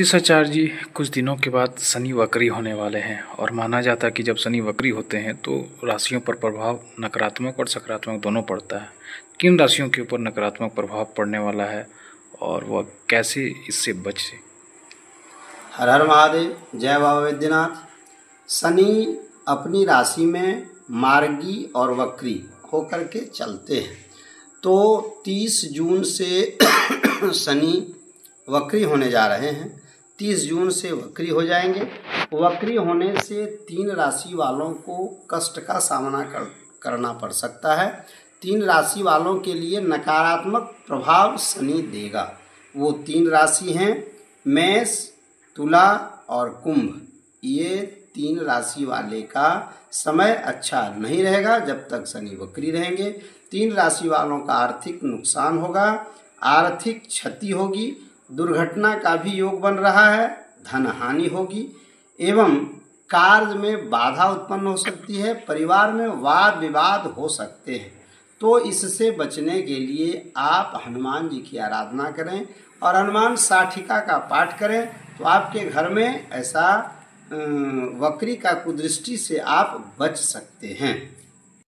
ऋषि आचार्य जी कुछ दिनों के बाद शनि वक्री होने वाले हैं और माना जाता है कि जब शनि वक्री होते हैं तो राशियों पर प्रभाव नकारात्मक और सकारात्मक दोनों पड़ता है। किन राशियों के ऊपर नकारात्मक प्रभाव पड़ने वाला है और वह कैसे इससे बचे। हर हर महादेव, जय बाबा वैद्यनाथ। शनि अपनी राशि में मार्गी और वक्री होकर के चलते हैं, तो 30 जून से शनि वक्री होने जा रहे हैं। 30 जून से वक्री हो जाएंगे। वक्री होने से 3 राशि वालों को कष्ट का सामना करना पड़ सकता है। 3 राशि वालों के लिए नकारात्मक प्रभाव शनि देगा। वो 3 राशि हैं मेष, तुला और कुंभ। ये 3 राशि वाले का समय अच्छा नहीं रहेगा जब तक शनि वक्री रहेंगे। 3 राशि वालों का आर्थिक नुकसान होगा, आर्थिक क्षति होगी, दुर्घटना का भी योग बन रहा है, धन हानि होगी एवं कार्य में बाधा उत्पन्न हो सकती है, परिवार में वाद विवाद हो सकते हैं। तो इससे बचने के लिए आप हनुमान जी की आराधना करें और हनुमान साथिका का पाठ करें, तो आपके घर में ऐसा वक्री का कुदृष्टि से आप बच सकते हैं।